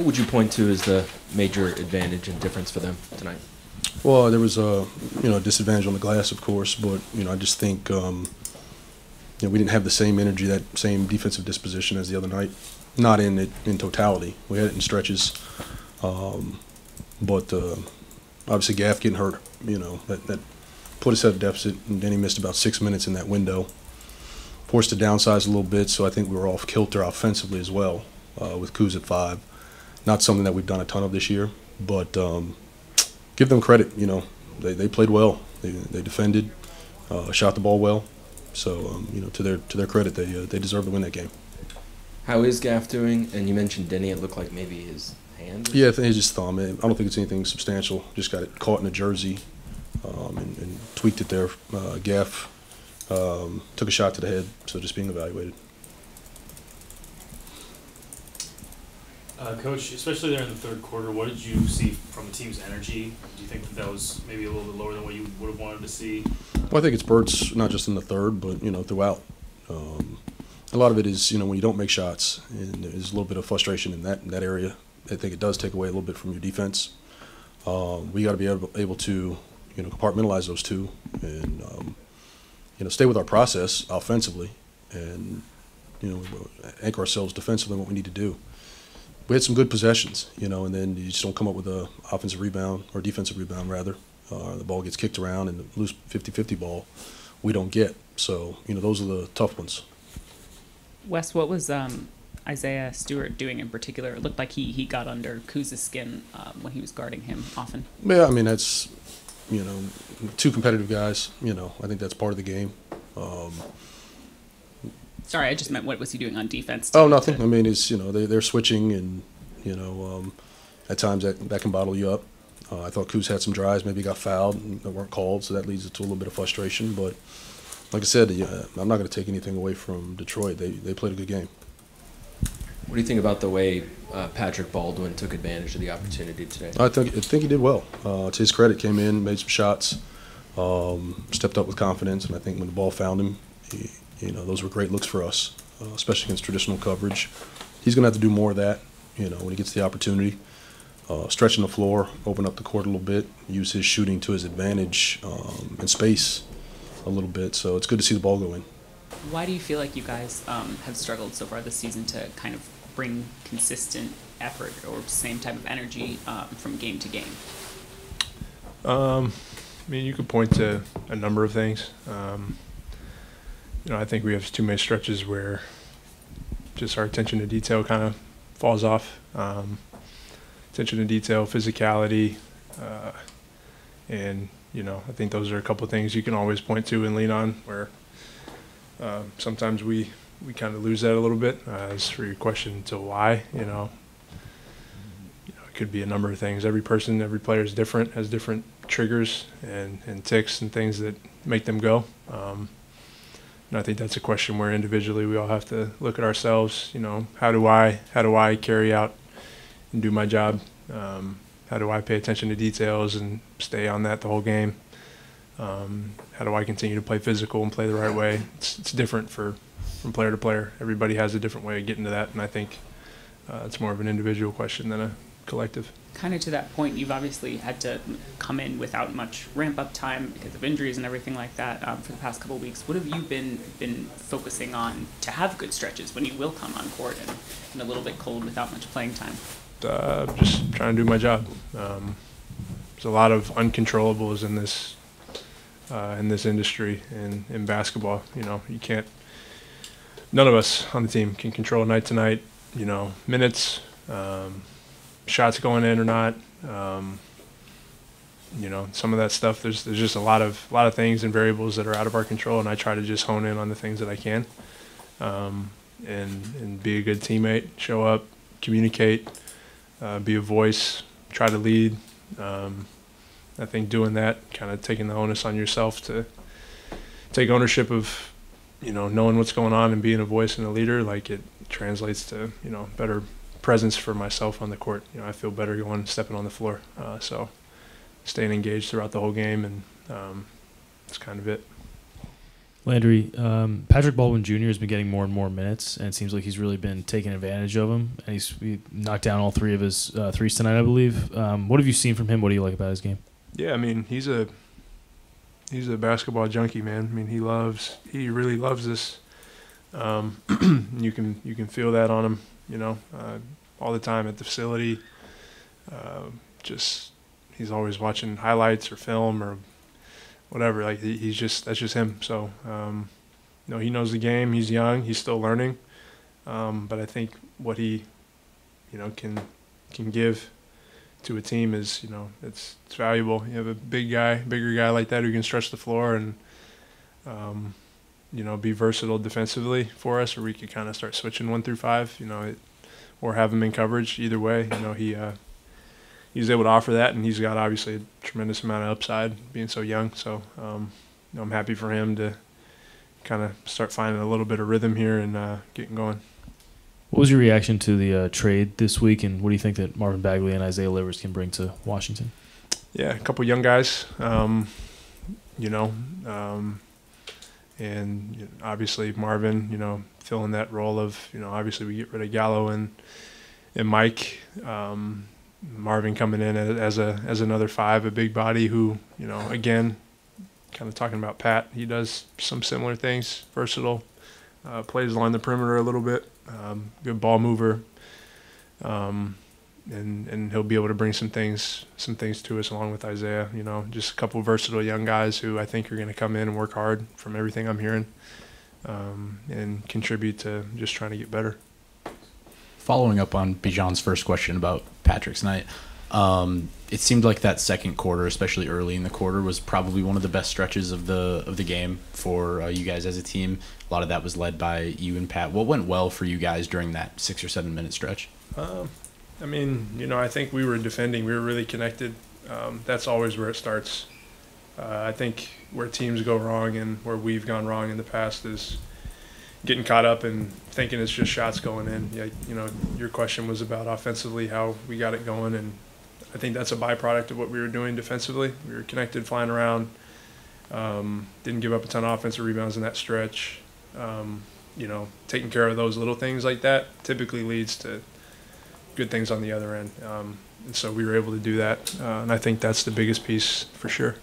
What would you point to as the major advantage and difference for them tonight? Well, there was a disadvantage on the glass, of course, but I just think we didn't have the same energy, that same defensive disposition as the other night. Not in it in totality. We had it in stretches, but obviously Gaff getting hurt, that put us at a deficit, and then he missed about 6 minutes in that window. Forced to downsize a little bit, so I think we were off kilter offensively as well, with Kuz at 5. Not something that we've done a ton of this year, but give them credit. They played well. They defended, shot the ball well. So to their credit, they deserve to win that game. How is Gaff doing? And you mentioned Denny. It looked like maybe his hand. Yeah, I think it's his thumb. I don't think it's anything substantial. Just got it caught in a jersey, and tweaked it there. Gaff took a shot to the head, so just being evaluated. Coach, especially there in the third quarter, what did you see from the team's energy? Do you think that was maybe a little bit lower than what you would have wanted to see? Well, I think it's spurts, not just in the third, but throughout. A lot of it is when you don't make shots, and there's a little bit of frustration in that area. I think it does take away a little bit from your defense. We got to be able to compartmentalize those two, and stay with our process offensively, and anchor ourselves defensively in what we need to do. We had some good possessions, and then you just don't come up with a offensive rebound or defensive rebound rather. The ball gets kicked around, and the loose 50-50 ball we don't get. So those are the tough ones. Wes, what was Isaiah Stewart doing in particular? It looked like he got under Kuz's skin when he was guarding him often. Yeah, I mean, that's, two competitive guys. I think that's part of the game. Sorry, I just meant what was he doing on defense? Oh, nothing. I mean, it's, they're switching, and, at times that can bottle you up. I thought Kuz had some drives, maybe got fouled and weren't called, so that leads to a little bit of frustration, but like I said, I'm not going to take anything away from Detroit. They played a good game. What do you think about the way Patrick Baldwin took advantage of the opportunity today? I think he did well. To his credit, came in, made some shots, stepped up with confidence, and I think when the ball found him, those were great looks for us, especially against traditional coverage. He's going to have to do more of that, when he gets the opportunity. Stretching the floor, open up the court a little bit, use his shooting to his advantage in space a little bit, so it's good to see the ball go in. Why do you feel like you guys have struggled so far this season to kind of bring consistent effort or same type of energy from game to game? I mean, you could point to a number of things. I think we have too many stretches where just our attention to detail kind of falls off. Attention to detail, physicality, and I think those are a couple of things you can always point to and lean on where sometimes we kind of lose that a little bit. As for your question to why, it could be a number of things. Every player is different, has different triggers and ticks and things that make them go. And I think that's a question where individually we all have to look at ourselves. How do I carry out and do my job? How do I pay attention to details and stay on that the whole game? How do I continue to play physical and play the right way? It's different from player to player. Everybody has a different way of getting to that, and I think it's more of an individual question than a collective. Kind of to that point, you've obviously had to come in without much ramp-up time because of injuries and everything like that for the past couple of weeks. What have you been focusing on to have good stretches when you will come on court and a little bit cold without much playing time? Just trying to do my job. There's a lot of uncontrollables in this industry and in basketball. You can't. None of us on the team can control night to night. Minutes, shots going in or not. Some of that stuff. There's just a lot of things and variables that are out of our control, and I try to just hone in on the things that I can, and be a good teammate, show up, communicate, be a voice, try to lead. I think doing that, kind of taking the onus on yourself to take ownership of, knowing what's going on and being a voice and a leader, like it translates to, better presence for myself on the court. I feel better stepping on the floor. So staying engaged throughout the whole game, and that's kind of it. Landry, Patrick Baldwin Jr. has been getting more and more minutes, and it seems like he's really been taking advantage of him. And he knocked down all three of his threes tonight, I believe. What have you seen from him? What do you like about his game? Yeah, I mean, he's a basketball junkie, man. I mean, he really loves this. You can feel that on him, you know, all the time at the facility. Just he's always watching highlights or film or whatever. Like that's just him. So you know, he knows the game. He's young. He's still learning. But I think what he, you know, can give to a team is, you know, it's valuable. You have a bigger guy like that who can stretch the floor and you know, be versatile defensively for us, or we could kind of start switching 1 through 5, you know, or have him in coverage. Either way, you know, he's able to offer that, and he's got obviously a tremendous amount of upside being so young. So you know, I'm happy for him to kind of start finding a little bit of rhythm here and getting going. What was your reaction to the trade this week, and what do you think that Marvin Bagley and Isaiah Livers can bring to Washington? Yeah, a couple young guys, you know, and obviously Marvin, you know, filling that role of, you know, obviously we get rid of Gallo and Mike. Marvin coming in as another 5, a big body who, you know, again, kind of talking about Pat, he does some similar things, versatile, plays along the perimeter a little bit, good ball mover, and he'll be able to bring some things to us along with Isaiah. You know, just a couple versatile young guys who I think are going to come in and work hard from everything I'm hearing, and contribute to just trying to get better. Following up on Bijan's first question about Patrick's night, it seemed like that second quarter, especially early in the quarter, was probably one of the best stretches of the game for you guys as a team. A lot of that was led by you and Pat. What went well for you guys during that 6 or 7 minute stretch? I mean, you know, I think we were defending. We were really connected. That's always where it starts. I think where teams go wrong and where we've gone wrong in the past is getting caught up and thinking it's just shots going in. Yeah, you know, your question was about offensively, how we got it going, and I think that's a byproduct of what we were doing defensively. We were connected, flying around, didn't give up a ton of offensive rebounds in that stretch. You know, taking care of those little things like that typically leads to good things on the other end. And so we were able to do that, and I think that's the biggest piece for sure.